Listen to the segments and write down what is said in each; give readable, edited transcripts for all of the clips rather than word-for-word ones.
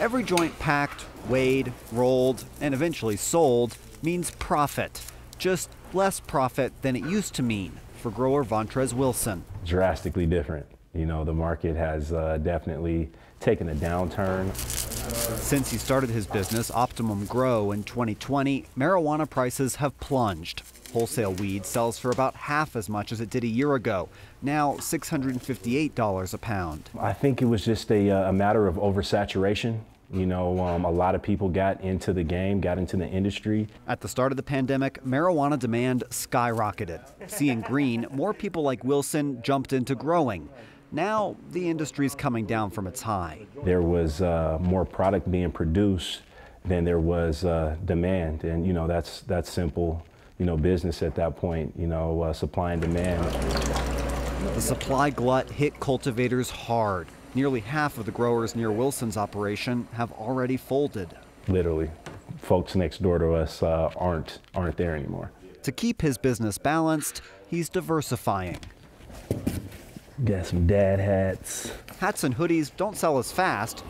Every joint packed, weighed, rolled, and eventually sold means profit, just less profit than it used to mean for grower Vontrez Wilson. Drastically different. You know, the market has definitely taken a downturn. Since he started his business, Optimum Grow, in 2020, marijuana prices have plunged. Wholesale weed sells for about half as much as it did a year ago, now $658 a pound. I think it was just a matter of oversaturation. You know, a lot of people got into the game, got into the industry. At the start of the pandemic, marijuana demand skyrocketed. Seeing green, more people like Wilson jumped into growing. Now the industry's coming down from its high. There was more product being produced than there was demand, and you know, that's simple, you know, business at that point, you know, supply and demand. The supply glut hit cultivators hard. Nearly half of the growers near Wilson's operation have already folded. Literally, folks next door to us aren't there anymore. To keep his business balanced, he's diversifying. Got some dad hats. Hats and hoodies don't sell as fast,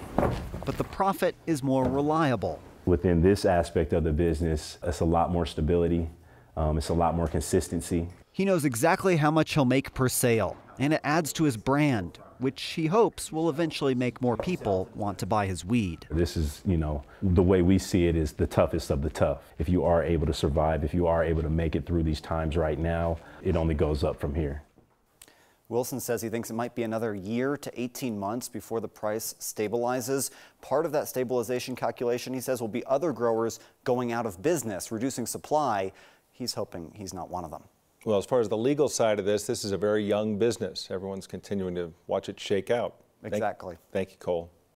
but the profit is more reliable. Within this aspect of the business, it's a lot more stability. It's a lot more consistency. He knows exactly how much he'll make per sale, and it adds to his brand, which he hopes will eventually make more people want to buy his weed. This is, you know, the way we see it is the toughest of the tough. If you are able to survive, if you are able to make it through these times right now, it only goes up from here. Wilson says he thinks it might be another year to 18 months before the price stabilizes. Part of that stabilization calculation, he says, will be other growers going out of business, reducing supply. He's hoping he's not one of them. Well, as far as the legal side of this, this is a very young business. Everyone's continuing to watch it shake out. Exactly. Thank you, Cole.